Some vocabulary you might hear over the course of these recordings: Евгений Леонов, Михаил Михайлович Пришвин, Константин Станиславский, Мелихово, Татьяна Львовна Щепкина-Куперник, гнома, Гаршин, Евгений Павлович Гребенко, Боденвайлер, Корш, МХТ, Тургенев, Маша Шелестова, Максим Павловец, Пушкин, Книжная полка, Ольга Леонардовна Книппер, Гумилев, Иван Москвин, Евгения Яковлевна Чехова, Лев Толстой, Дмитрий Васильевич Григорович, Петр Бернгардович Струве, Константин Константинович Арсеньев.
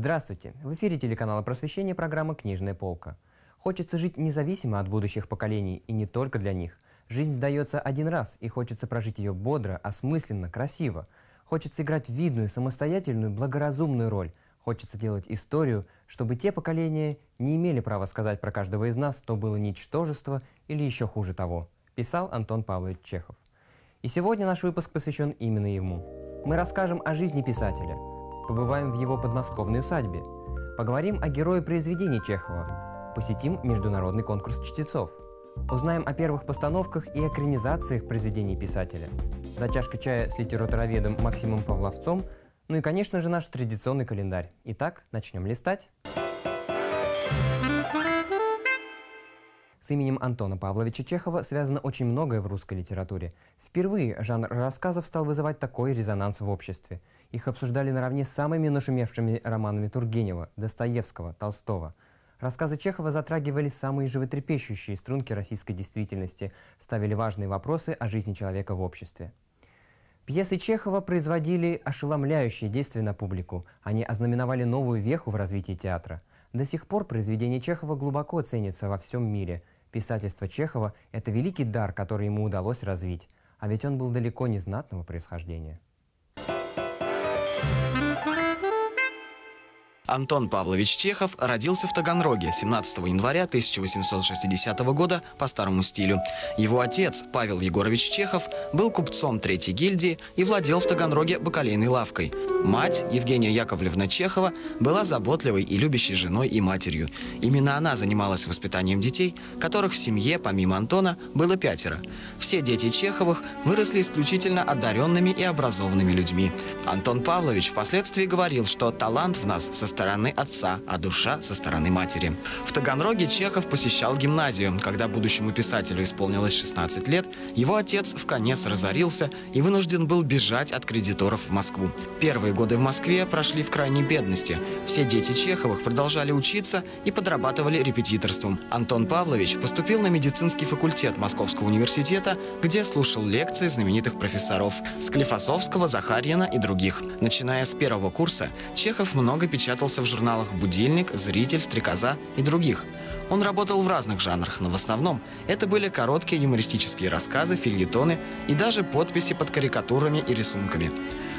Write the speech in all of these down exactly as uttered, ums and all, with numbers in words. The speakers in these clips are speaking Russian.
Здравствуйте! В эфире телеканала «Просвещение» программа «Книжная полка». Хочется жить независимо от будущих поколений, и не только для них. Жизнь дается один раз, и хочется прожить ее бодро, осмысленно, красиво. Хочется играть видную, самостоятельную, благоразумную роль. Хочется делать историю, чтобы те поколения не имели права сказать про каждого из нас, то было ничтожество или еще хуже того. Писал Антон Павлович Чехов. И сегодня наш выпуск посвящен именно ему. Мы расскажем о жизни писателя. Побываем в его подмосковной усадьбе. Поговорим о герое произведений Чехова. Посетим международный конкурс чтецов. Узнаем о первых постановках и экранизациях произведений писателя. За чашкой чая с литературоведом Максимом Павловцом. Ну и, конечно же, наш традиционный календарь. Итак, начнем листать. С именем Антона Павловича Чехова связано очень многое в русской литературе. Впервые жанр рассказов стал вызывать такой резонанс в обществе. Их обсуждали наравне с самыми нашумевшими романами Тургенева, Достоевского, Толстого. Рассказы Чехова затрагивали самые животрепещущие струнки российской действительности, ставили важные вопросы о жизни человека в обществе. Пьесы Чехова производили ошеломляющие действия на публику. Они ознаменовали новую веху в развитии театра. До сих пор произведения Чехова глубоко ценятся во всем мире. Писательство Чехова – это великий дар, который ему удалось развить. А ведь он был далеко не знатного происхождения. Антон Павлович Чехов родился в Таганроге семнадцатого января тысяча восемьсот шестидесятого года по старому стилю. Его отец, Павел Егорович Чехов, был купцом третьей гильдии и владел в Таганроге бакалейной лавкой. Мать, Евгения Яковлевна Чехова, была заботливой и любящей женой и матерью. Именно она занималась воспитанием детей, которых в семье, помимо Антона, было пятеро. Все дети Чеховых выросли исключительно одаренными и образованными людьми. Антон Павлович впоследствии говорил, что талант в нас состоит со стороны отца, а душа со стороны матери. В Таганроге Чехов посещал гимназию. Когда будущему писателю исполнилось шестнадцать лет, его отец вконец разорился и вынужден был бежать от кредиторов в Москву. Первые годы в Москве прошли в крайней бедности. Все дети Чеховых продолжали учиться и подрабатывали репетиторством. Антон Павлович поступил на медицинский факультет Московского университета, где слушал лекции знаменитых профессоров Склифосовского, Захарьина и других. Начиная с первого курса, Чехов много печатал в журналах «Будильник», «Зритель», «Стрекоза» и других. Он работал в разных жанрах, но в основном это были короткие юмористические рассказы, фельетоны и даже подписи под карикатурами и рисунками.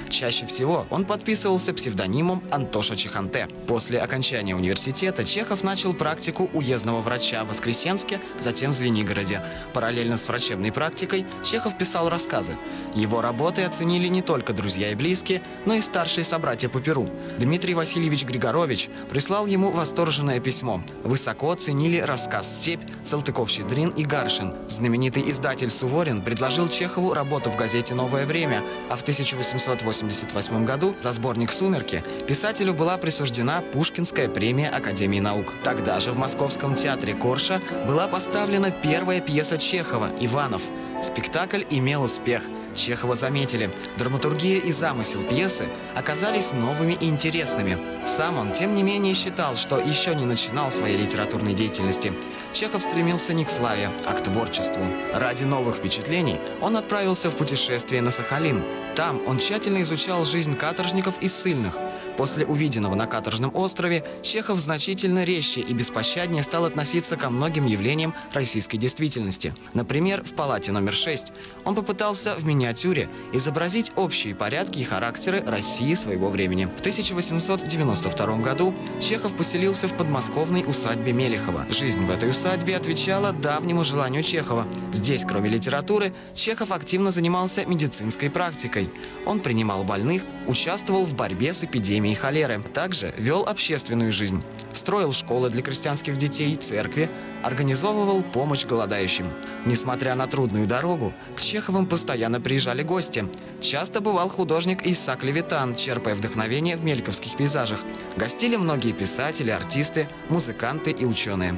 Чаще всего он подписывался псевдонимом Антоша Чеханте. После окончания университета Чехов начал практику уездного врача в Воскресенске, затем в Звенигороде. Параллельно с врачебной практикой Чехов писал рассказы. Его работы оценили не только друзья и близкие, но и старшие собратья по перу. Дмитрий Васильевич Григорович прислал ему восторженное письмо. Высоко оценили рассказ «Степь», «Салтыков-Щедрин» и «Гаршин». Знаменитый издатель Суворин предложил Чехову работу в газете «Новое время», а в тысяча восемьсот восемьдесят восьмом году за сборник «Сумерки» писателю была присуждена Пушкинская премия Академии наук. Тогда же в Московском театре Корша была поставлена первая пьеса Чехова «Иванов». Спектакль имел успех. Чехова заметили. Драматургия и замысел пьесы оказались новыми и интересными. Сам он, тем не менее, считал, что еще не начинал своей литературной деятельности. Чехов стремился не к славе, а к творчеству. Ради новых впечатлений он отправился в путешествие на Сахалин. Там он тщательно изучал жизнь каторжников и ссыльных. После увиденного на каторжном острове Чехов значительно резче и беспощаднее стал относиться ко многим явлениям российской действительности. Например, в палате номер шесть он попытался в миниатюре изобразить общие порядки и характеры России своего времени. В тысяча восемьсот девяносто втором году Чехов поселился в подмосковной усадьбе Мелихово. Жизнь в этой усадьбе отвечала давнему желанию Чехова. Здесь, кроме литературы, Чехов активно занимался медицинской практикой. Он принимал больных, участвовал в борьбе с эпидемией и холеры. Также вел общественную жизнь. Строил школы для крестьянских детей, церкви, организовывал помощь голодающим. Несмотря на трудную дорогу, к Чеховым постоянно приезжали гости. Часто бывал художник Исаак Левитан, черпая вдохновение в мельковских пейзажах. Гостили многие писатели, артисты, музыканты и ученые.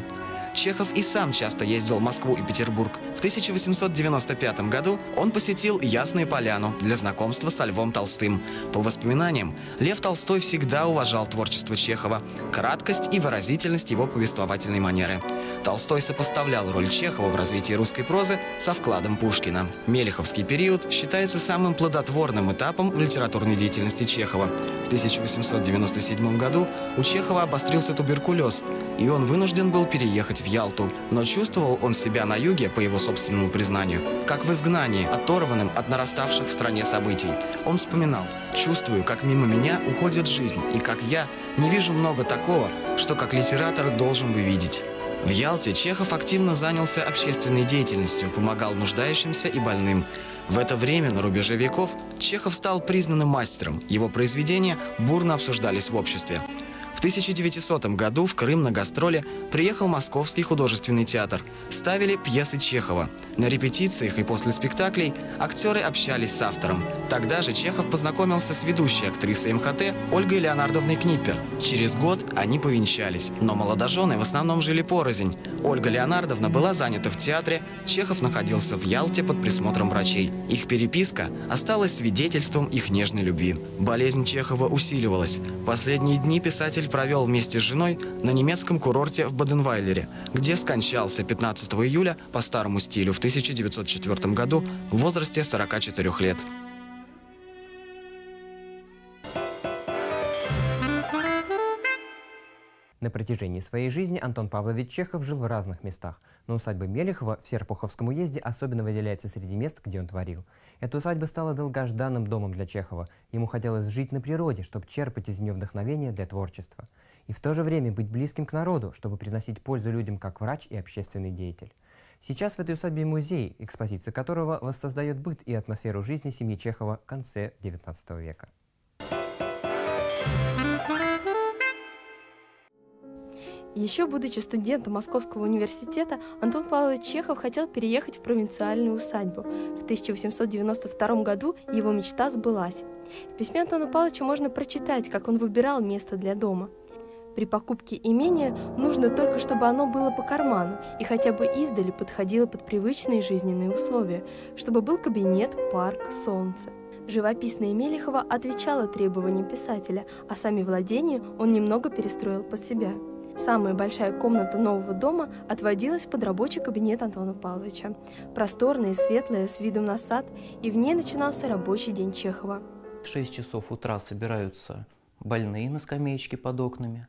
Чехов и сам часто ездил в Москву и Петербург. тысяча восемьсот девяносто пятом году он посетил Ясную Поляну для знакомства со Львом Толстым. По воспоминаниям, Лев Толстой всегда уважал творчество Чехова, краткость и выразительность его повествовательной манеры. Толстой сопоставлял роль Чехова в развитии русской прозы со вкладом Пушкина. Мелиховский период считается самым плодотворным этапом в литературной деятельности Чехова. В тысяча восемьсот девяносто седьмом году у Чехова обострился туберкулез, и он вынужден был переехать в Ялту. Но чувствовал он себя на юге, по его собственному признанию, как в изгнании, оторванным от нараставших в стране событий. Он вспоминал: «Чувствую, как мимо меня уходит жизнь, и как я не вижу много такого, что как литератор должен бы видеть». В Ялте Чехов активно занялся общественной деятельностью, помогал нуждающимся и больным. В это время, на рубеже веков, Чехов стал признанным мастером, его произведения бурно обсуждались в обществе. В тысяча девятисотом году в Крым на гастроли приехал Московский художественный театр. Ставили пьесы Чехова. На репетициях и после спектаклей актеры общались с автором. Тогда же Чехов познакомился с ведущей актрисой МХТ Ольгой Леонардовной Книппер. Через год они повенчались, но молодожены в основном жили порознь. Ольга Леонардовна была занята в театре, Чехов находился в Ялте под присмотром врачей. Их переписка осталась свидетельством их нежной любви. Болезнь Чехова усиливалась. Последние дни писатель провел вместе с женой на немецком курорте в Боденвайлере, где скончался пятнадцатого июля по старому стилю в тысяча девятьсот четвёртом году в возрасте сорока четырёх лет. На протяжении своей жизни Антон Павлович Чехов жил в разных местах, но усадьба Мелихова в Серпуховском уезде особенно выделяется среди мест, где он творил. Эта усадьба стала долгожданным домом для Чехова. Ему хотелось жить на природе, чтобы черпать из нее вдохновение для творчества. И в то же время быть близким к народу, чтобы приносить пользу людям как врач и общественный деятель. Сейчас в этой усадьбе музей, экспозиция которого воссоздает быт и атмосферу жизни семьи Чехова в конце девятнадцатого века. Еще будучи студентом Московского университета, Антон Павлович Чехов хотел переехать в провинциальную усадьбу. В тысяча восемьсот девяносто втором году его мечта сбылась. В письме Антона Павловича можно прочитать, как он выбирал место для дома. При покупке имения нужно только, чтобы оно было по карману и хотя бы издали подходило под привычные жизненные условия, чтобы был кабинет, парк, солнце. Живописное Мелихово отвечало требованиям писателя, а сами владения он немного перестроил под себя. Самая большая комната нового дома отводилась под рабочий кабинет Антона Павловича. Просторная и светлая, с видом на сад, и в ней начинался рабочий день Чехова. В шесть часов утра собираются больные на скамеечке под окнами,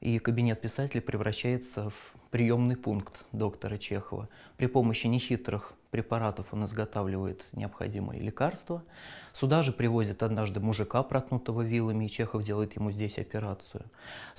и кабинет писателя превращается в приемный пункт доктора Чехова. При помощи нехитрых препаратов он изготавливает необходимые лекарства. Сюда же привозит однажды мужика, проткнутого вилами, и Чехов делает ему здесь операцию.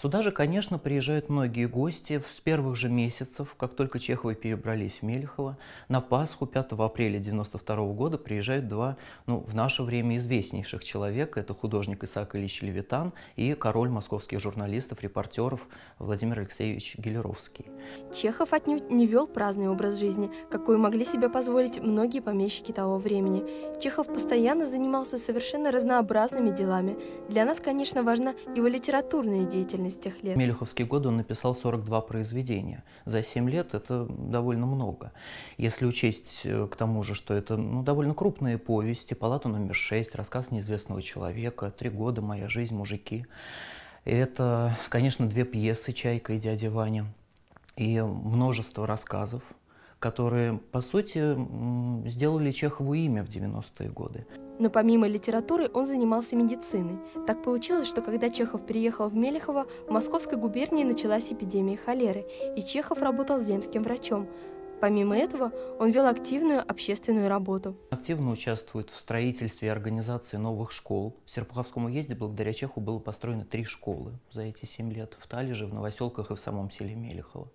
Сюда же, конечно, приезжают многие гости с первых же месяцев, как только Чеховы перебрались в Мелихово. На Пасху пятого апреля тысяча девятьсот девяносто второго года приезжают два, ну, в наше время известнейших человека. Это художник Исаак Левитан и король московских журналистов, репортеров Владимир Алексеевич Гиляровский. Чехов отнюдь не вел праздный образ жизни, какой могли себе позволить многие помещики того времени. Чехов постоянно занимался совершенно разнообразными делами. Для нас, конечно, важна его литературная деятельность тех лет. В мелиховские годы он написал сорок два произведения. За семь лет это довольно много. Если учесть к тому же, что это ну, довольно крупные повести, «Палата номер шесть», «Рассказ неизвестного человека», «Три года», «Моя жизнь», «Мужики». Это, конечно, две пьесы «Чайка» и «Дядя Ваня» и множество рассказов, которые, по сути, сделали Чехову имя в девяностые годы. Но помимо литературы он занимался медициной. Так получилось, что когда Чехов переехал в Мелихово, в Московской губернии началась эпидемия холеры, и Чехов работал земским врачом. Помимо этого, он вел активную общественную работу. Активно участвует в строительстве и организации новых школ. В Серпуховском уезде благодаря Чеху было построено три школы за эти семь лет. В Талиже, в Новоселках и в самом селе Мелихово.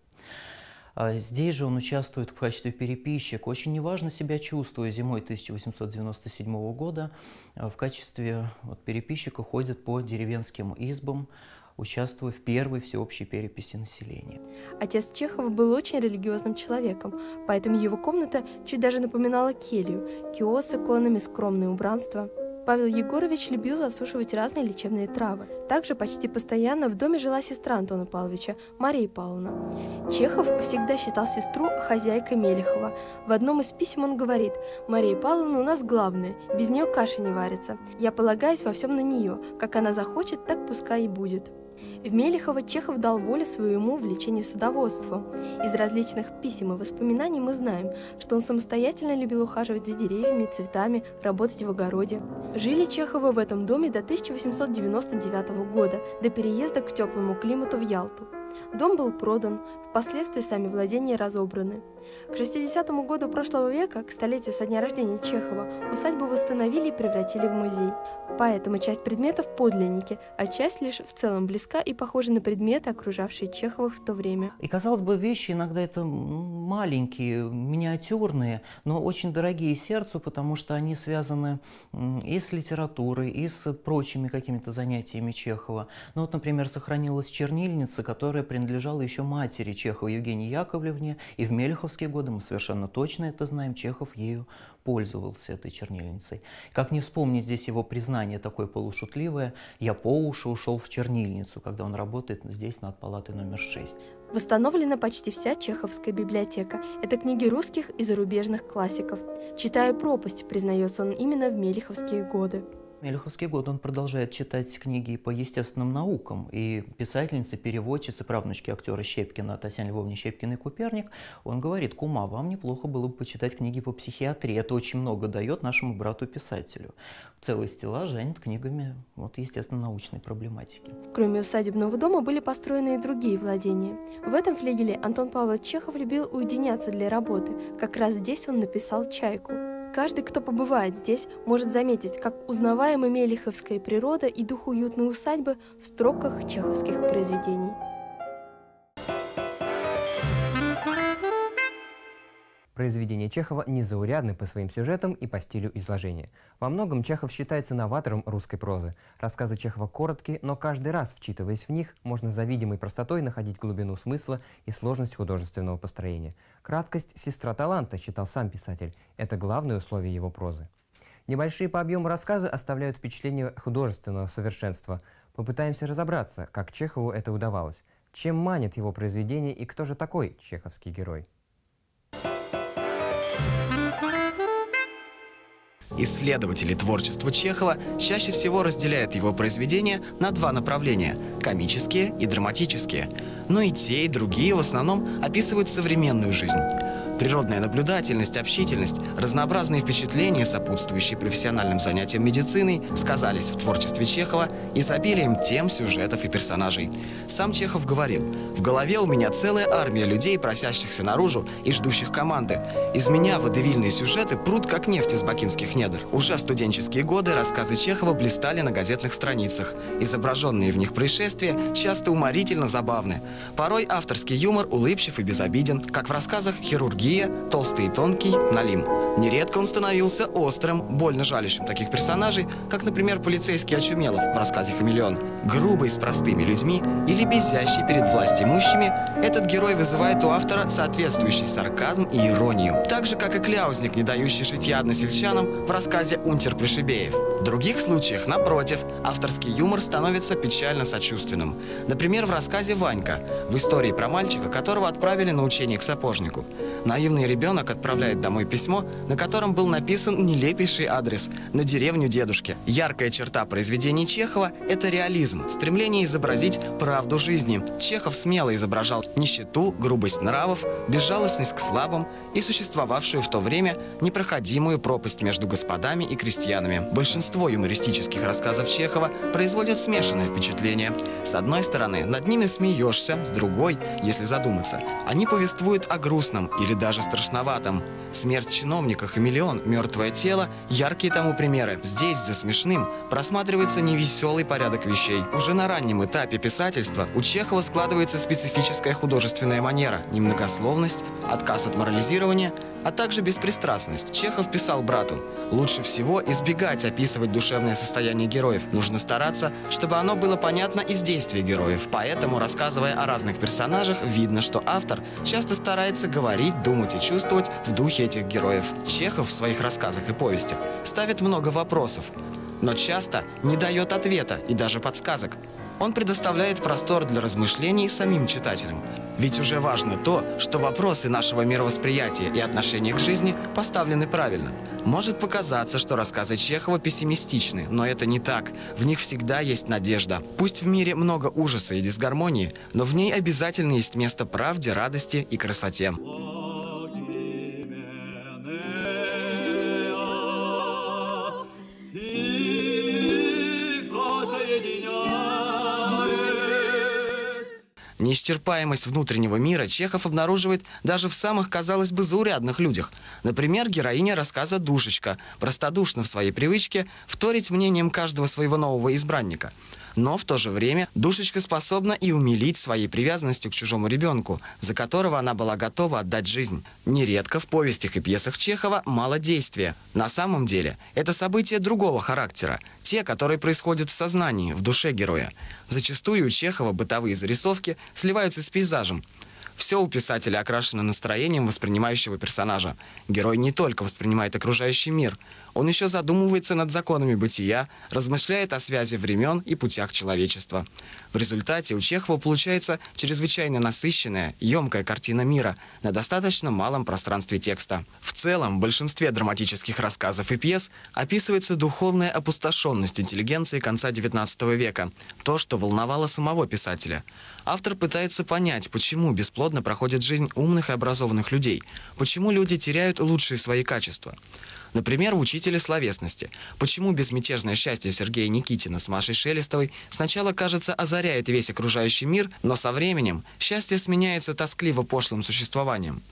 Здесь же он участвует в качестве переписчика, очень неважно себя чувствуя. Зимой тысяча восемьсот девяносто седьмого года в качестве вот, переписчика ходит по деревенским избам, участвуя в первой всеобщей переписи населения. Отец Чехова был очень религиозным человеком, поэтому его комната чуть даже напоминала келью, киосы с иконами, скромное убранство. Павел Егорович любил засушивать разные лечебные травы. Также почти постоянно в доме жила сестра Антона Павловича, Мария Павловна. Чехов всегда считал сестру хозяйкой Мелихова. В одном из писем он говорит: «Мария Павловна у нас главная, без нее каша не варится. Я полагаюсь во всем на нее, как она захочет, так пускай и будет». В Мелихово Чехов дал волю своему увлечению садоводством. Из различных писем и воспоминаний мы знаем, что он самостоятельно любил ухаживать за деревьями и цветами, работать в огороде. Жили Чеховы в этом доме до тысяча восемьсот девяносто девятого года, до переезда к теплому климату в Ялту. Дом был продан, впоследствии сами владения разобраны. К шестидесятому году прошлого века, к столетию со дня рождения Чехова, усадьбу восстановили и превратили в музей. Поэтому часть предметов – подлинники, а часть лишь в целом близка и похожа на предметы, окружавшие Чеховых в то время. И, казалось бы, вещи иногда это маленькие, миниатюрные, но очень дорогие сердцу, потому что они связаны и с литературой, и с прочими какими-то занятиями Чехова. Ну вот, например, сохранилась чернильница, которая принадлежала еще матери Чехова Евгении Яковлевне, и в мелиховские годы, мы совершенно точно это знаем, Чехов ею пользовался, этой чернильницей. Как не вспомнить здесь его признание такое полушутливое: «Я по уши ушел в чернильницу», когда он работает здесь над палатой номер шесть. Восстановлена почти вся чеховская библиотека. Это книги русских и зарубежных классиков. «Читая пропасть», признается он именно в мелиховские годы. В мелиховские годы он продолжает читать книги по естественным наукам, и писательница, переводчица, правнучки актера Щепкина Татьяна Львовна Щепкина-Куперник, он говорит: «Кума, вам неплохо было бы почитать книги по психиатрии, это очень много дает нашему брату-писателю». Целый стеллаж занят книгами вот, естественно-научной проблематики. Кроме усадебного дома были построены и другие владения. В этом флигеле Антон Павлович Чехов любил уединяться для работы, как раз здесь он написал «Чайку». Каждый, кто побывает здесь, может заметить, как узнаваема мелиховская природа и дух уютной усадьбы в строках чеховских произведений. Произведения Чехова незаурядны по своим сюжетам и по стилю изложения. Во многом Чехов считается новатором русской прозы. Рассказы Чехова короткие, но каждый раз, вчитываясь в них, можно за видимой простотой находить глубину смысла и сложность художественного построения. Краткость – сестра таланта, считал сам писатель. Это главное условие его прозы. Небольшие по объему рассказы оставляют впечатление художественного совершенства. Попытаемся разобраться, как Чехову это удавалось. Чем манит его произведение и кто же такой чеховский герой? Исследователи творчества Чехова чаще всего разделяют его произведения на два направления – комические и драматические. Но и те, и другие в основном описывают современную жизнь. Природная наблюдательность, общительность, разнообразные впечатления, сопутствующие профессиональным занятиям медициной, сказались в творчестве Чехова изобилием тем, сюжетов и персонажей. Сам Чехов говорил: «В голове у меня целая армия людей, просящихся наружу и ждущих команды. Из меня водевильные сюжеты прут, как нефть из бакинских недр». Уже в студенческие годы рассказы Чехова блистали на газетных страницах. Изображенные в них происшествия часто уморительно забавны. Порой авторский юмор улыбчив и безобиден, как в рассказах «Хирургия», «Толстый и тонкий», «Налим». Нередко он становился острым, больно жалящим таких персонажей, как, например, полицейский Очумелов в рассказе «Хамелеон». Грубый с простыми людьми или безящий перед властимущими, этот герой вызывает у автора соответствующий сарказм и иронию. Так же, как и кляузник, не дающий житья односельчанам в рассказе «Унтер Плешебеев». В других случаях, напротив, авторский юмор становится печально сочувственным. Например, в рассказе «Ванька», в истории про мальчика, которого отправили на учение к сапожнику. Наивный ребенок отправляет домой письмо, на котором был написан нелепейший адрес – на деревню дедушки. Яркая черта произведений Чехова – это реализм, стремление изобразить правду жизни. Чехов смело изображал нищету, грубость нравов, безжалостность к слабым и существовавшую в то время непроходимую пропасть между господами и крестьянами. Большинство юмористических рассказов Чехова производят смешанное впечатление. С одной стороны, над ними смеешься, с другой, если задуматься, они повествуют о грустном или даже страшноватом. «Смерть чиновника», «Хамелеон», «Мертвое тело» – яркие тому примеры. Здесь за смешным просматривается невеселый порядок вещей. Уже на раннем этапе писательства у Чехова складывается специфическая художественная манера – немногословность, отказ от морализирования, а также беспристрастность. Чехов писал брату: «Лучше всего избегать описывать душевное состояние героев. Нужно стараться, чтобы оно было понятно из действий героев». Поэтому, рассказывая о разных персонажах, видно, что автор часто старается говорить, думать и чувствовать в духе этих героев. Чехов в своих рассказах и повестях ставит много вопросов. но часто не дает ответа и даже подсказок. Он предоставляет простор для размышлений самим читателям. Ведь уже важно то, что вопросы нашего мировосприятия и отношения к жизни поставлены правильно. Может показаться, что рассказы Чехова пессимистичны, но это не так. В них всегда есть надежда. Пусть в мире много ужаса и дисгармонии, но в ней обязательно есть место правде, радости и красоте. Неисчерпаемость внутреннего мира Чехов обнаруживает даже в самых, казалось бы, заурядных людях. Например, героиня рассказа «Душечка», простодушна в своей привычке вторить мнением каждого своего нового избранника. Но в то же время Душечка способна и умилить своей привязанностью к чужому ребенку, за которого она была готова отдать жизнь. Нередко в повестях и пьесах Чехова мало действия. На самом деле это события другого характера, те, которые происходят в сознании, в душе героя. Зачастую у Чехова бытовые зарисовки сливаются с пейзажем. Все у писателя окрашено настроением воспринимающего персонажа. Герой не только воспринимает окружающий мир, он еще задумывается над законами бытия, размышляет о связи времен и путях человечества. В результате у Чехова получается чрезвычайно насыщенная, емкая картина мира на достаточно малом пространстве текста. В целом, в большинстве драматических рассказов и пьес описывается духовная опустошенность интеллигенции конца девятнадцатого века, то, что волновало самого писателя. Автор пытается понять, почему бесплодно проходит жизнь умных и образованных людей, почему люди теряют лучшие свои качества. Например, в «Учителе словесности». Почему безмятежное счастье Сергея Никитина с Машей Шелестовой сначала, кажется, озаряет весь окружающий мир, но со временем счастье сменяется тоскливо пошлым существованием.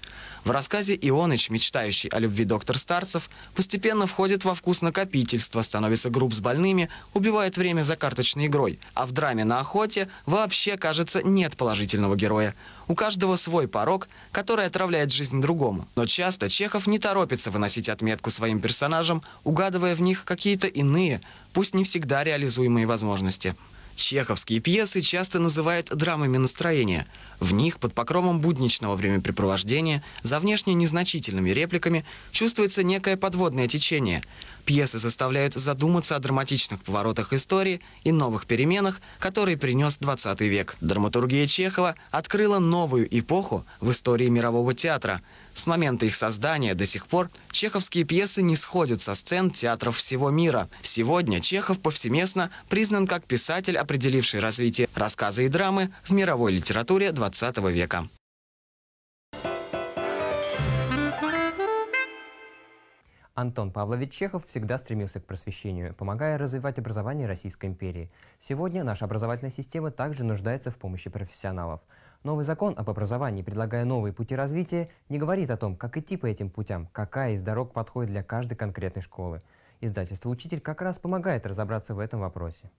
В рассказе «Ионыч», мечтающий о любви доктор Старцев, постепенно входит во вкус накопительства, становится груб с больными, убивает время за карточной игрой. А в драме «На охоте» вообще, кажется, нет положительного героя. У каждого свой порок, который отравляет жизнь другому. Но часто Чехов не торопится выносить отметку своей персонажам, угадывая в них какие-то иные, пусть не всегда реализуемые возможности. Чеховские пьесы часто называют драмами настроения. В них под покровом будничного времяпрепровождения, за внешне незначительными репликами, чувствуется некое подводное течение. Пьесы заставляют задуматься о драматичных поворотах истории и новых переменах, которые принес двадцатый век. Драматургия Чехова открыла новую эпоху в истории мирового театра. С момента их создания до сих пор чеховские пьесы не сходят со сцен театров всего мира. Сегодня Чехов повсеместно признан как писатель, определивший развитие рассказа и драмы в мировой литературе двадцатого века. Антон Павлович Чехов всегда стремился к просвещению, помогая развивать образование Российской империи. Сегодня наша образовательная система также нуждается в помощи профессионалов. Новый закон об образовании, предлагая новые пути развития, не говорит о том, как идти по этим путям, какая из дорог подходит для каждой конкретной школы. Издательство «Учитель» как раз помогает разобраться в этом вопросе.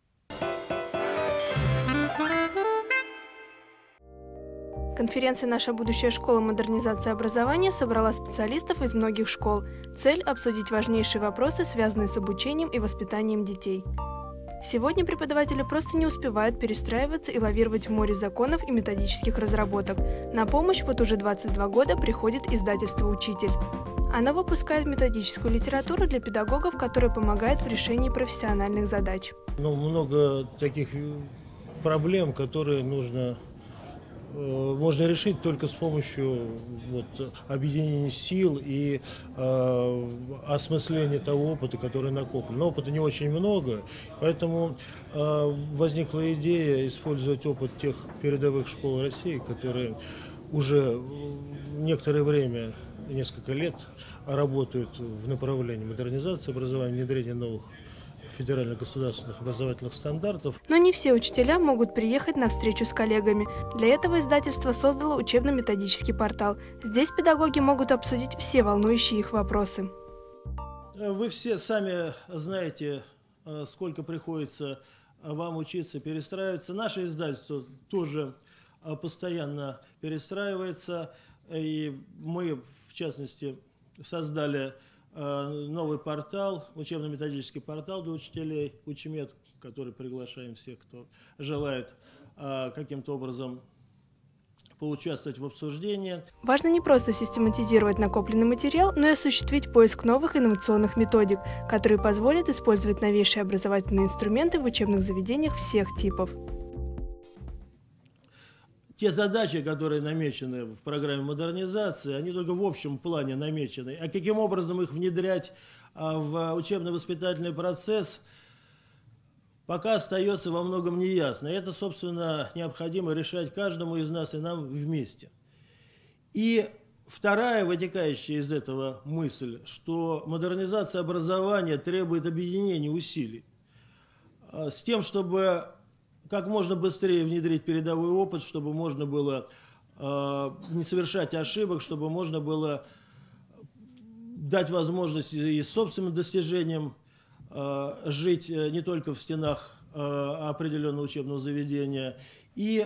Конференция «Наша будущая школа. Модернизация образования» собрала специалистов из многих школ. Цель – обсудить важнейшие вопросы, связанные с обучением и воспитанием детей. Сегодня преподаватели просто не успевают перестраиваться и лавировать в море законов и методических разработок. На помощь вот уже двадцать два года приходит издательство «Учитель». Оно выпускает методическую литературу для педагогов, которая помогает в решении профессиональных задач. Ну, много таких проблем, которые нужно, э, можно решить только с помощью вот, объединения сил и э, осмысления того опыта, который накоплен. Но опыта не очень много, поэтому э, возникла идея использовать опыт тех передовых школ России, которые уже некоторое время, несколько лет работают в направлении модернизации образования, внедрения новых федеральных государственных образовательных стандартов. Но не все учителя могут приехать на встречу с коллегами. Для этого издательство создало учебно-методический портал. Здесь педагоги могут обсудить все волнующие их вопросы. Вы все сами знаете, сколько приходится вам учиться, перестраиваться. Наше издательство тоже постоянно перестраивается. И мы, в частности, создали новый портал, учебно-методический портал для учителей «Учмед», который приглашаем всех, кто желает каким-то образом поучаствовать в обсуждении. Важно не просто систематизировать накопленный материал, но и осуществить поиск новых инновационных методик, которые позволят использовать новейшие образовательные инструменты в учебных заведениях всех типов. Те задачи, которые намечены в программе модернизации, они только в общем плане намечены. А каким образом их внедрять в учебно-воспитательный процесс, пока остается во многом неясно. И это, собственно, необходимо решать каждому из нас и нам вместе. И вторая вытекающая из этого мысль, что модернизация образования требует объединения усилий с тем, чтобы как можно быстрее внедрить передовой опыт, чтобы можно было э, не совершать ошибок, чтобы можно было дать возможность и собственным достижениям э, жить не только в стенах э, определенного учебного заведения, и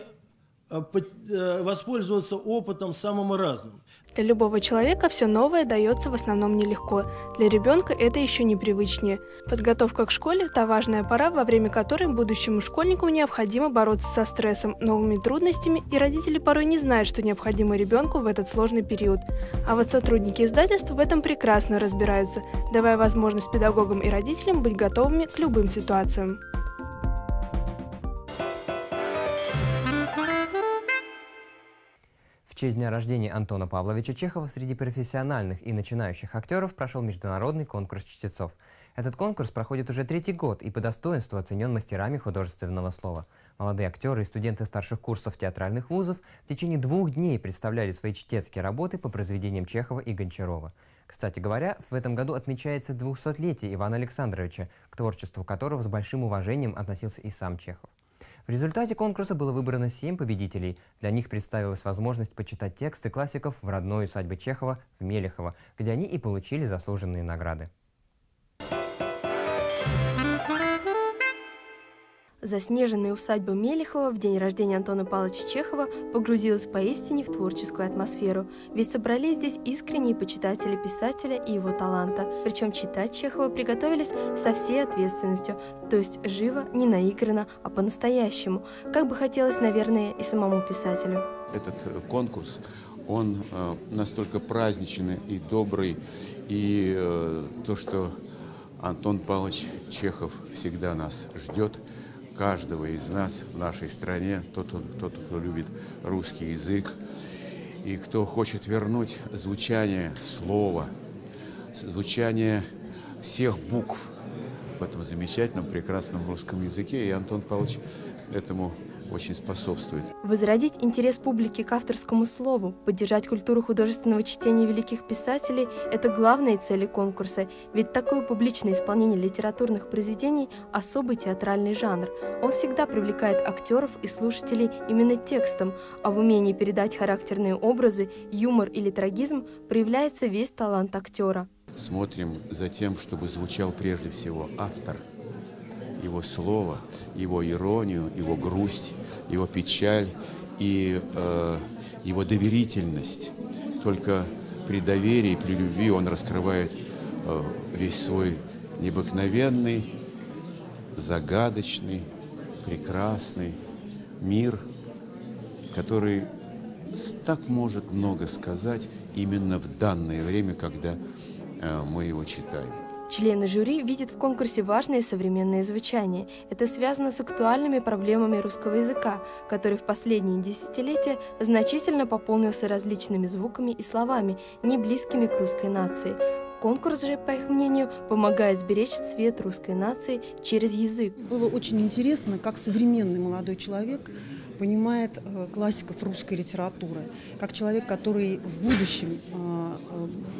э, э, воспользоваться опытом самым разным. Для любого человека все новое дается в основном нелегко. Для ребенка это еще непривычнее. Подготовка к школе – та важная пора, во время которой будущему школьнику необходимо бороться со стрессом, новыми трудностями, и родители порой не знают, что необходимо ребенку в этот сложный период. А вот сотрудники издательства в этом прекрасно разбираются, давая возможность педагогам и родителям быть готовыми к любым ситуациям. В честь дня рождения Антона Павловича Чехова среди профессиональных и начинающих актеров прошел международный конкурс чтецов. Этот конкурс проходит уже третий год и по достоинству оценен мастерами художественного слова. Молодые актеры и студенты старших курсов театральных вузов в течение двух дней представляли свои чтецкие работы по произведениям Чехова и Гончарова. Кстати говоря, в этом году отмечается двухсотлетие Ивана Александровича, к творчеству которого с большим уважением относился и сам Чехов. В результате конкурса было выбрано семь победителей. Для них представилась возможность почитать тексты классиков в родной усадьбе Чехова в Мелихово, где они и получили заслуженные награды. Заснеженная усадьба Мелихова в день рождения Антона Павловича Чехова погрузилась поистине в творческую атмосферу. Ведь собрались здесь искренние почитатели писателя и его таланта. Причем читать Чехова приготовились со всей ответственностью. То есть живо, не наигранно, а по-настоящему. Как бы хотелось, наверное, и самому писателю. Этот конкурс, он настолько праздничный и добрый. И то, что Антон Павлович Чехов всегда нас ждет, каждого из нас в нашей стране, тот, тот, кто любит русский язык и кто хочет вернуть звучание слова, звучание всех букв в этом замечательном, прекрасном русском языке. И Антон Павлович этому очень способствует. Возродить интерес публики к авторскому слову, поддержать культуру художественного чтения великих писателей – это главные цели конкурса, ведь такое публичное исполнение литературных произведений – особый театральный жанр. Он всегда привлекает актеров и слушателей именно текстом, а в умении передать характерные образы, юмор или трагизм проявляется весь талант актера. Смотрим за тем, чтобы звучал прежде всего автор. Его слово, его иронию, его грусть, его печаль и э, его доверительность. Только при доверии, при любви он раскрывает э, весь свой необыкновенный, загадочный, прекрасный мир, который так может много сказать именно в данное время, когда э, мы его читаем. Члены жюри видят в конкурсе важное современное звучание. Это связано с актуальными проблемами русского языка, который в последние десятилетия значительно пополнился различными звуками и словами, не близкими к русской нации. Конкурс же, по их мнению, помогает сберечь цвет русской нации через язык. Было очень интересно, как современный молодой человек понимает классиков русской литературы, как человек, который в будущем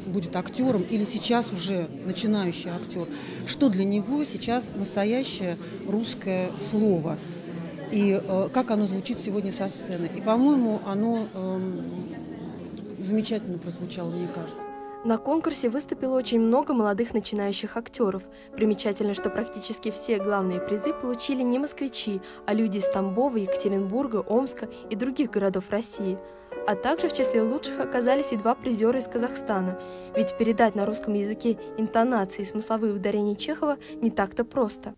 будет актером или сейчас уже начинающий актер, что для него сейчас настоящее русское слово и как оно звучит сегодня со сцены. И, по-моему, оно замечательно прозвучало, мне кажется. На конкурсе выступило очень много молодых начинающих актеров. Примечательно, что практически все главные призы получили не москвичи, а люди из Тамбова, Екатеринбурга, Омска и других городов России. А также в числе лучших оказались и два призера из Казахстана. Ведь передать на русском языке интонации и смысловые ударения Чехова не так-то просто.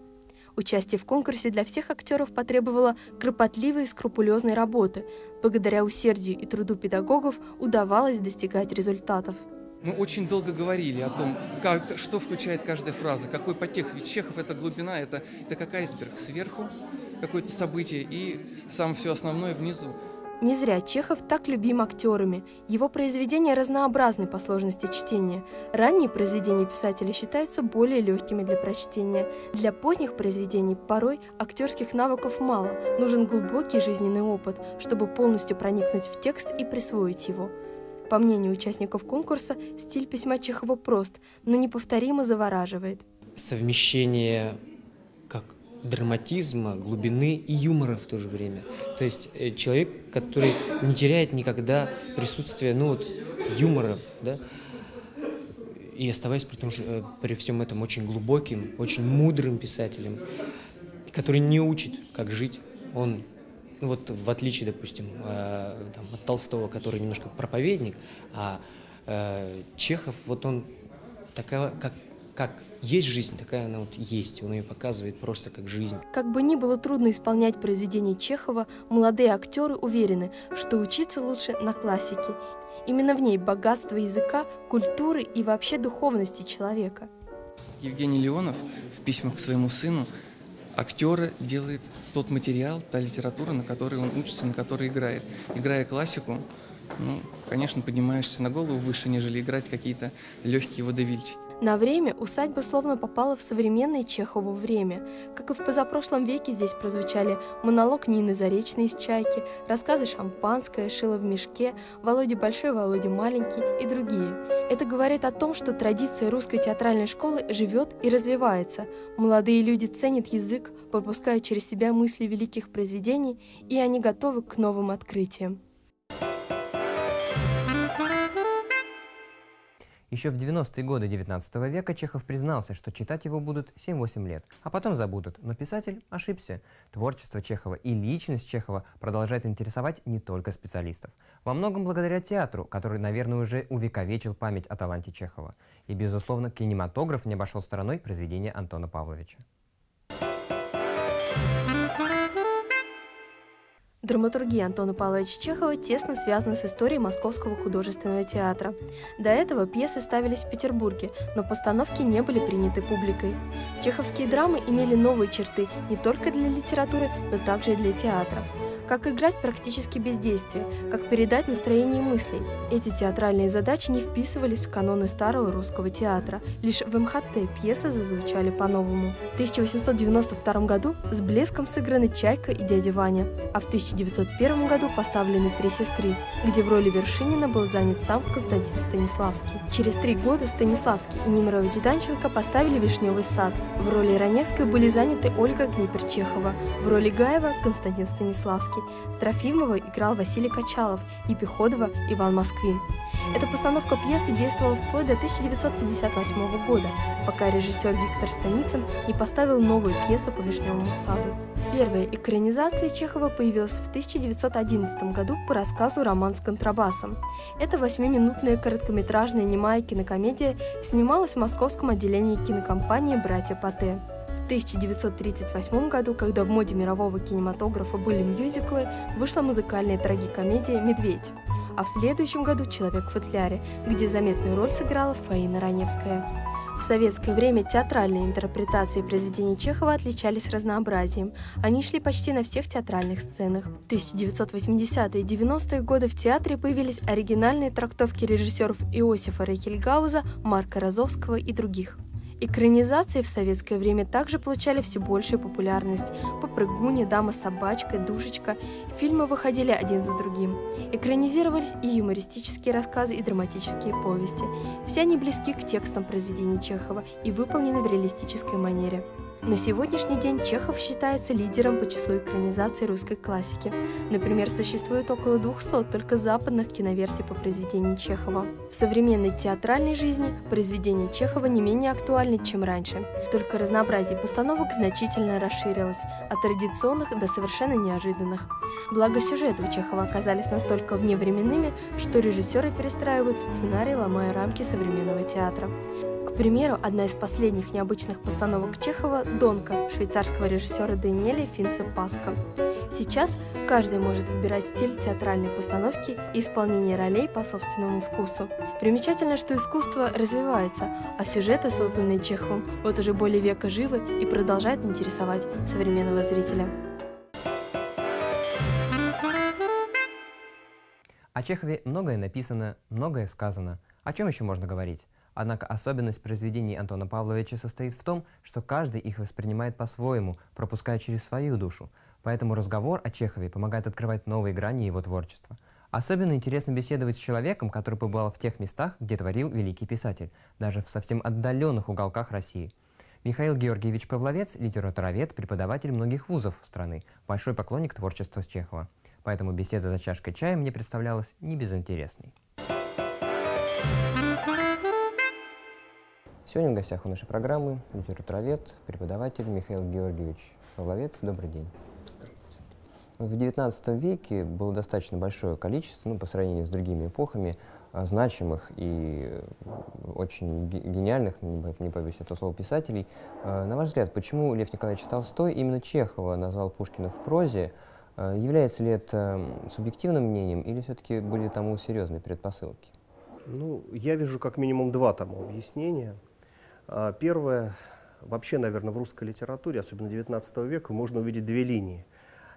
Участие в конкурсе для всех актеров потребовало кропотливой и скрупулезной работы. Благодаря усердию и труду педагогов удавалось достигать результатов. Мы очень долго говорили о том, как, что включает каждая фраза, какой подтекст. Ведь Чехов – это глубина, это, это как айсберг. Сверху какое-то событие и сам все основное внизу. Не зря Чехов так любим актерами. Его произведения разнообразны по сложности чтения. Ранние произведения писателя считаются более легкими для прочтения. Для поздних произведений порой актерских навыков мало. Нужен глубокий жизненный опыт, чтобы полностью проникнуть в текст и присвоить его. По мнению участников конкурса, стиль письма Чехова прост, но неповторимо завораживает. Совмещение как драматизма, глубины и юмора в то же время. То есть человек, который не теряет никогда присутствие, ну вот, юмора, да, и оставаясь при, том, при всем этом очень глубоким, очень мудрым писателем, который не учит, как жить. Он, ну вот, в отличие, допустим, э, там, от Толстого, который немножко проповедник, а э, Чехов, вот он такая, как Как есть жизнь, такая она вот есть. Он ее показывает просто как жизнь. Как бы ни было трудно исполнять произведения Чехова, молодые актеры уверены, что учиться лучше на классике. Именно в ней богатство языка, культуры и вообще духовности человека. Евгений Леонов в письмах к своему сыну актера делает тот материал, та литература, на которой он учится, на которой играет. Играя классику, ну, конечно, поднимаешься на голову выше, нежели играть какие-то легкие водевильчики. На время усадьба словно попала в современное Чехову время. Как и в позапрошлом веке, здесь прозвучали монолог Нины Заречной из «Чайки», рассказы «Шампанское», «Шило в мешке», «Володя большой, Володя маленький» и другие. Это говорит о том, что традиция русской театральной школы живет и развивается. Молодые люди ценят язык, пропускают через себя мысли великих произведений, и они готовы к новым открытиям. Еще в девяностые годы девятнадцатого века Чехов признался, что читать его будут семь-восемь лет, а потом забудут. Но писатель ошибся. Творчество Чехова и личность Чехова продолжает интересовать не только специалистов. Во многом благодаря театру, который, наверное, уже увековечил память о таланте Чехова. И, безусловно, кинематограф не обошел стороной произведения Антона Павловича. Драматургия Антона Павловича Чехова тесно связана с историей Московского художественного театра. До этого пьесы ставились в Петербурге, но постановки не были приняты публикой. Чеховские драмы имели новые черты не только для литературы, но также и для театра. Как играть практически без действия, как передать настроение мыслей. Эти театральные задачи не вписывались в каноны старого русского театра. Лишь в эм ха тэ пьесы зазвучали по-новому. В тысяча восемьсот девяносто втором году с блеском сыграны «Чайка» и «Дядя Ваня», а в тысяча девятьсот первом году поставлены «Три сестры», где в роли Вершинина был занят сам Константин Станиславский. Через три года Станиславский и Немирович-Данченко поставили «Вишневый сад». В роли Раневской были заняты Ольга Книппер-Чехова, в роли Гаева Константин Станиславский. Трофимова играл Василий Качалов, Епиходова – Иван Москвин. Эта постановка пьесы действовала вплоть до тысяча девятьсот пятьдесят восьмого года, пока режиссер Виктор Станицын не поставил новую пьесу по «Вишневому саду». Первая экранизация Чехова появилась в тысяча девятьсот одиннадцатом году по рассказу «Роман с контрабасом». Эта восьмиминутная короткометражная немая кинокомедия снималась в московском отделении кинокомпании «Братья Патэ». В тысяча девятьсот тридцать восьмом году, когда в моде мирового кинематографа были мюзиклы, вышла музыкальная трагикомедия «Медведь», а в следующем году «Человек в футляре», где заметную роль сыграла Фаина Раневская. В советское время театральные интерпретации произведений Чехова отличались разнообразием. Они шли почти на всех театральных сценах. В тысяча девятьсот восьмидесятые и девяностые годы в театре появились оригинальные трактовки режиссеров Иосифа Райхельгауза, Марка Розовского и других. Экранизации в советское время также получали все большую популярность. «Попрыгунья», «Дама с собачкой», «Душечка». Фильмы выходили один за другим. Экранизировались и юмористические рассказы, и драматические повести. Все они близки к текстам произведений Чехова и выполнены в реалистической манере. На сегодняшний день Чехов считается лидером по числу экранизаций русской классики. Например, существует около двухсот только западных киноверсий по произведениям Чехова. В современной театральной жизни произведения Чехова не менее актуальны, чем раньше. Только разнообразие постановок значительно расширилось, от традиционных до совершенно неожиданных. Благо, сюжеты у Чехова оказались настолько вневременными, что режиссеры перестраивают сценарий, ломая рамки современного театра. К К примеру, одна из последних необычных постановок Чехова – «Донка» швейцарского режиссера Даниэле Финци Паска. Сейчас каждый может выбирать стиль театральной постановки и исполнение ролей по собственному вкусу. Примечательно, что искусство развивается, а сюжеты, созданные Чеховым, вот уже более века живы и продолжают интересовать современного зрителя. О Чехове многое написано, многое сказано. О чем еще можно говорить? Однако особенность произведений Антона Павловича состоит в том, что каждый их воспринимает по-своему, пропуская через свою душу. Поэтому разговор о Чехове помогает открывать новые грани его творчества. Особенно интересно беседовать с человеком, который побывал в тех местах, где творил великий писатель, даже в совсем отдаленных уголках России. Михаил Георгиевич Павловец – литературовед, преподаватель многих вузов страны, большой поклонник творчества Чехова. Поэтому беседа за чашкой чая мне представлялась небезынтересной. Сегодня в гостях у нашей программы литературовед, преподаватель Михаил Георгиевич Павловец. Добрый день. Здравствуйте. В девятнадцатом веке было достаточно большое количество, ну, по сравнению с другими эпохами, значимых и очень гениальных, не побоюсь этого слова, писателей. На ваш взгляд, почему Лев Николаевич Толстой именно Чехова назвал Пушкина в прозе? Является ли это субъективным мнением или все-таки были тому серьезные предпосылки? Ну, я вижу как минимум два тому объяснения. Первое, вообще, наверное, в русской литературе, особенно девятнадцатого века, можно увидеть две линии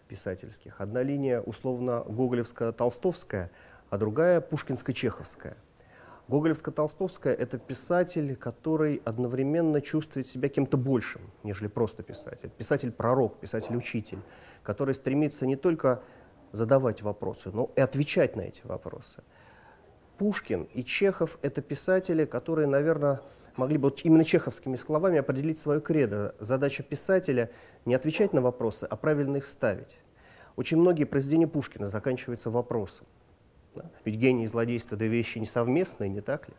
писательских. Одна линия условно гоголевско-толстовская, а другая пушкинско-чеховская. Гоголевско-толстовская – это писатель, который одновременно чувствует себя кем-то большим, нежели просто писатель. Писатель-пророк, писатель-учитель, который стремится не только задавать вопросы, но и отвечать на эти вопросы. Пушкин и Чехов – это писатели, которые, наверное, могли бы именно чеховскими словами определить свою кредо. Задача писателя – не отвечать на вопросы, а правильно их ставить. Очень многие произведения Пушкина заканчиваются вопросом. Да? Ведь гений и злодейство – две вещи несовместные, не так ли?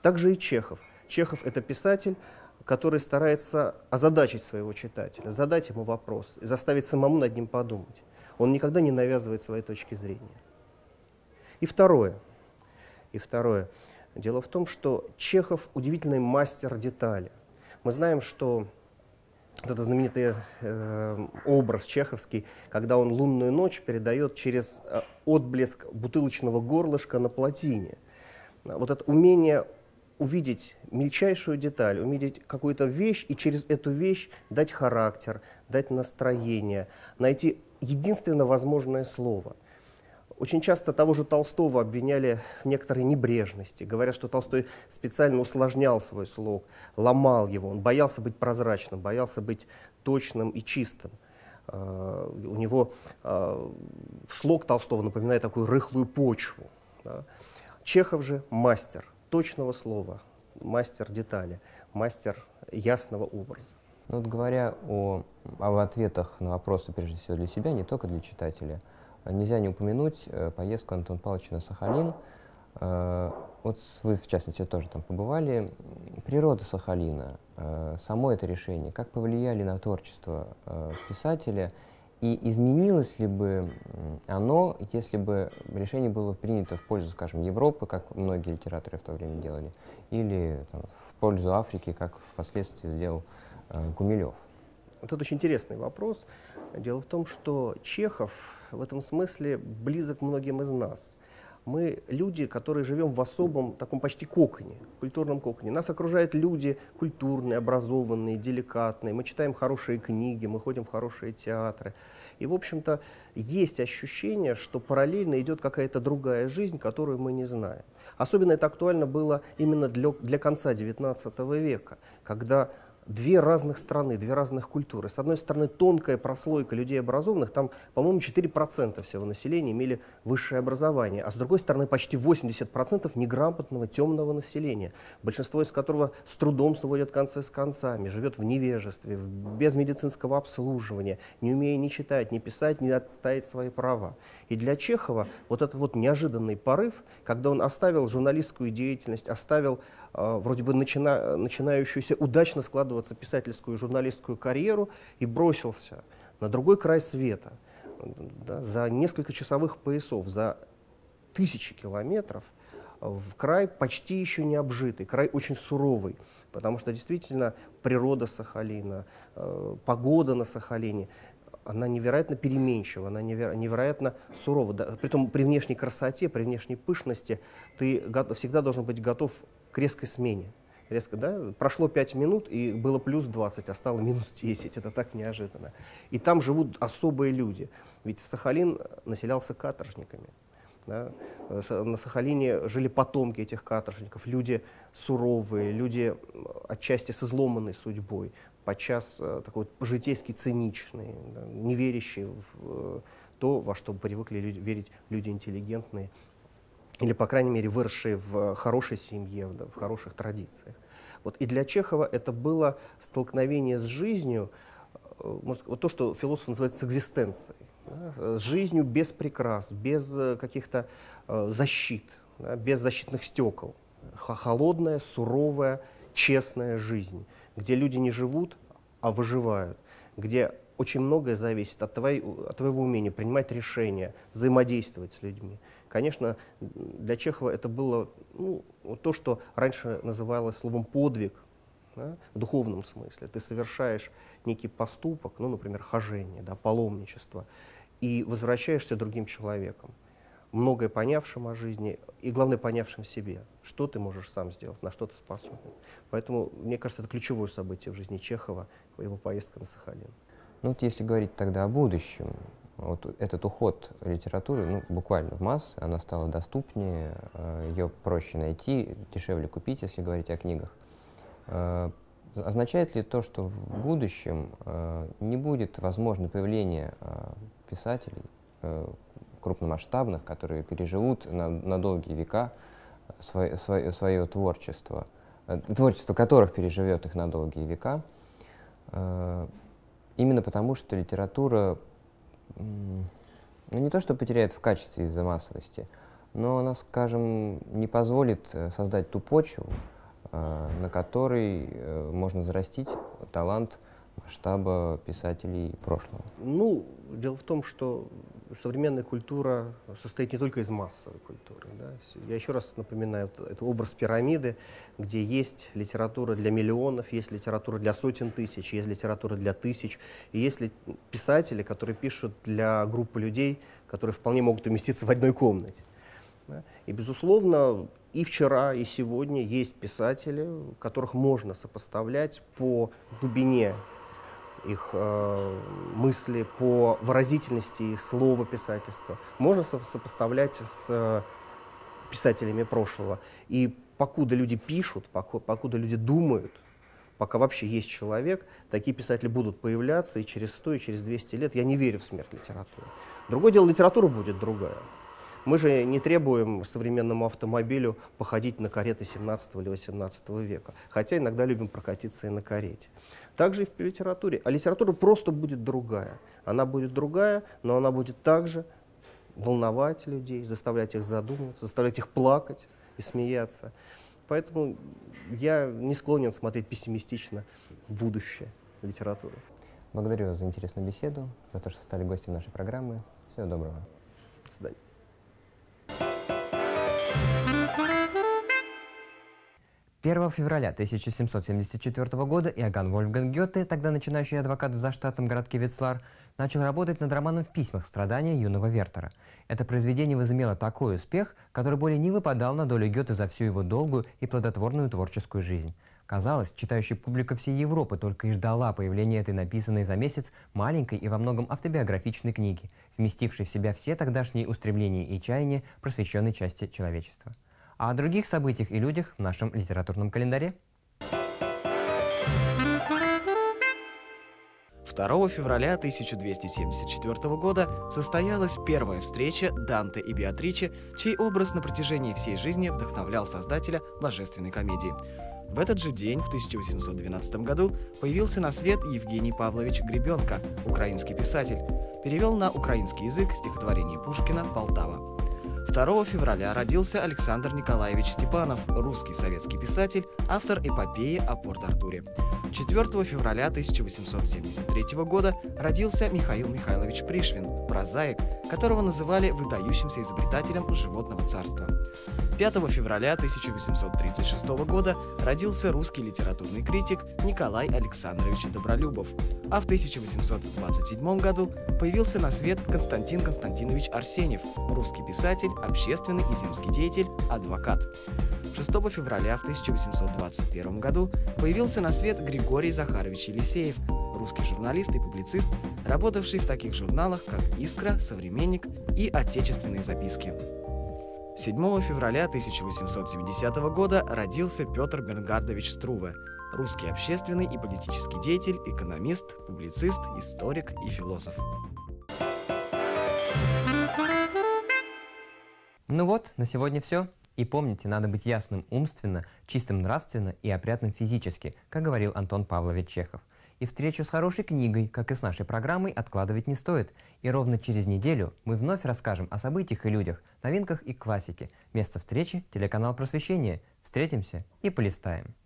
Также и Чехов. Чехов – это писатель, который старается озадачить своего читателя, задать ему вопрос и заставить самому над ним подумать. Он никогда не навязывает своей точки зрения. И второе. И второе. Дело в том, что Чехов удивительный мастер детали. Мы знаем, что вот этот знаменитый э, образ чеховский, когда он лунную ночь передает через отблеск бутылочного горлышка на плотине. Вот это умение увидеть мельчайшую деталь, увидеть какую-то вещь и через эту вещь дать характер, дать настроение, найти единственно возможное слово. Очень часто того же Толстого обвиняли в некоторой небрежности. Говорят, что Толстой специально усложнял свой слог, ломал его. Он боялся быть прозрачным, боялся быть точным и чистым. Uh, у него uh, слог Толстого напоминает такую рыхлую почву. Да? Чехов же мастер точного слова, мастер детали, мастер ясного образа. Ну, вот говоря о, о ответах на вопросы, прежде всего, для себя, не только для читателя, нельзя не упомянуть поездку Антона Павловича на Сахалин. Вот вы, в частности, тоже там побывали. Природа Сахалина, само это решение, как повлияли на творчество писателя? И изменилось ли бы оно, если бы решение было принято в пользу, скажем, Европы, как многие литераторы в то время делали, или там, в пользу Африки, как впоследствии сделал Гумилев? Вот это очень интересный вопрос. Дело в том, что Чехов в этом смысле близок многим из нас. Мы люди, которые живем в особом, таком почти коконе, культурном коконе. Нас окружают люди культурные, образованные, деликатные. Мы читаем хорошие книги, мы ходим в хорошие театры. И, в общем-то, есть ощущение, что параллельно идет какая-то другая жизнь, которую мы не знаем. Особенно это актуально было именно для, для конца девятнадцатого века, когда две разных страны, две разных культуры. С одной стороны, тонкая прослойка людей образованных, там, по-моему, четыре процента всего населения имели высшее образование, а с другой стороны, почти восемьдесят процентов неграмотного, темного населения, большинство из которого с трудом сводят концы с концами, живет в невежестве, без медицинского обслуживания, не умея ни читать, ни писать, ни отстаивать свои права. И для Чехова вот этот вот неожиданный порыв, когда он оставил журналистскую деятельность, оставил э, вроде бы начина, начинающуюся удачно складывать писательскую и журналистскую карьеру и бросился на другой край света, да, за несколько часовых поясов, за тысячи километров в край почти еще не обжитый, край очень суровый, потому что действительно природа Сахалина, погода на Сахалине, она невероятно переменчива, она неверо- невероятно сурова. Да, притом при внешней красоте, при внешней пышности ты всегда должен быть готов к резкой смене. Резко, да? Прошло пять минут, и было плюс двадцать, а стало минус десять. Это так неожиданно. И там живут особые люди. Ведь Сахалин населялся каторжниками. Да? На Сахалине жили потомки этих каторжников, люди суровые, люди отчасти с изломанной судьбой, подчас такой вот житейски циничные, да, не верящие в то, во что привыкли люди, верить люди интеллигентные, или, по крайней мере, выросшие в хорошей семье, да, в хороших традициях. Вот. И для Чехова это было столкновение с жизнью, может, вот то, что философ называет с экзистенцией, да, с жизнью без прикрас, без каких-то защит, да, без защитных стекол. Холодная, суровая, честная жизнь, где люди не живут, а выживают, где очень многое зависит от, твоей, от твоего умения принимать решения, взаимодействовать с людьми. Конечно, для Чехова это было, ну, то, что раньше называлось словом «подвиг», да, в духовном смысле. Ты совершаешь некий поступок, ну, например, хожение, да, паломничество, и возвращаешься другим человеком, многое понявшим о жизни и, главное, понявшим себе, что ты можешь сам сделать, на что ты способен. Поэтому, мне кажется, это ключевое событие в жизни Чехова, его поездка на Сахалин. Ну вот если говорить тогда о будущем, вот этот уход литературы, ну, буквально в массы, она стала доступнее, ее проще найти, дешевле купить, если говорить о книгах. Означает ли то, что в будущем не будет возможно появление писателей крупномасштабных, которые переживут на, на долгие века свое, свое, свое творчество, творчество которых переживет их на долгие века, именно потому, что литература, ну, не то что потеряет в качестве из-за массовости, но она, скажем, не позволит создать ту почву, на которой можно зарастить талант масштаба писателей прошлого? Ну, дело в том, что современная культура состоит не только из массовой культуры. Да? Я еще раз напоминаю, это образ пирамиды, где есть литература для миллионов, есть литература для сотен тысяч, есть литература для тысяч, и есть писатели, которые пишут для группы людей, которые вполне могут уместиться в одной комнате. Да? И, безусловно, и вчера, и сегодня есть писатели, которых можно сопоставлять по глубине их э, мысли, по выразительности их слова писательского. Можно со сопоставлять с э, писателями прошлого. И покуда люди пишут, поку, покуда люди думают, пока вообще есть человек, такие писатели будут появляться и через сто, и через двести лет. Я не верю в смерть литературы. Другое дело, литература будет другая. Мы же не требуем современному автомобилю походить на кареты семнадцатого или восемнадцатого века, хотя иногда любим прокатиться и на карете. Также и в литературе. А литература просто будет другая. Она будет другая, но она будет также волновать людей, заставлять их задумываться, заставлять их плакать и смеяться. Поэтому я не склонен смотреть пессимистично в будущее литературы. Благодарю вас за интересную беседу, за то, что стали гостем нашей программы. Всего доброго. До свидания. первого февраля тысяча семьсот семьдесят четвёртого года Иоганн Вольфганг Гёте, тогда начинающий адвокат в заштатном городке Ветцлар, начал работать над романом «В письмах. Страдания юного Вертера». Это произведение возымело такой успех, который более не выпадал на долю Гёте за всю его долгую и плодотворную творческую жизнь. Казалось, читающая публика всей Европы только и ждала появления этой написанной за месяц маленькой и во многом автобиографичной книги, вместившей в себя все тогдашние устремления и чаяния просвещенной части человечества. А о других событиях и людях в нашем литературном календаре. второго февраля тысяча двести семьдесят четвёртого года состоялась первая встреча Данте и Беатриче, чей образ на протяжении всей жизни вдохновлял создателя «Божественной комедии». В этот же день, в тысяча восемьсот двенадцатом году, появился на свет Евгений Павлович Гребенко, украинский писатель. Перевел на украинский язык стихотворение Пушкина «Полтава». второго февраля родился Александр Николаевич Степанов, русский советский писатель, автор эпопеи о Порт-Артуре. четвёртого февраля тысяча восемьсот семьдесят третьего года родился Михаил Михайлович Пришвин, прозаик, которого называли выдающимся изобретателем животного царства. пятого февраля тысяча восемьсот тридцать шестого года родился русский литературный критик Николай Александрович Добролюбов, а в тысяча восемьсот двадцать седьмом году появился на свет Константин Константинович Арсеньев, русский писатель, общественный и земский деятель, адвокат. шестого февраля в тысяча восемьсот двадцать первом году появился на свет Григорий Захарович Елисеев, русский журналист и публицист, работавший в таких журналах, как «Искра», «Современник» и «Отечественные записки». седьмого февраля тысяча восемьсот семидесятого года родился Петр Бернгардович Струве, русский общественный и политический деятель, экономист, публицист, историк и философ. Ну вот, на сегодня все. И помните, надо быть ясным умственно, чистым нравственно и опрятным физически, как говорил Антон Павлович Чехов. И встречу с хорошей книгой, как и с нашей программой, откладывать не стоит. И ровно через неделю мы вновь расскажем о событиях и людях, новинках и классике. Место встречи – телеканал «Просвещение». Встретимся и полистаем.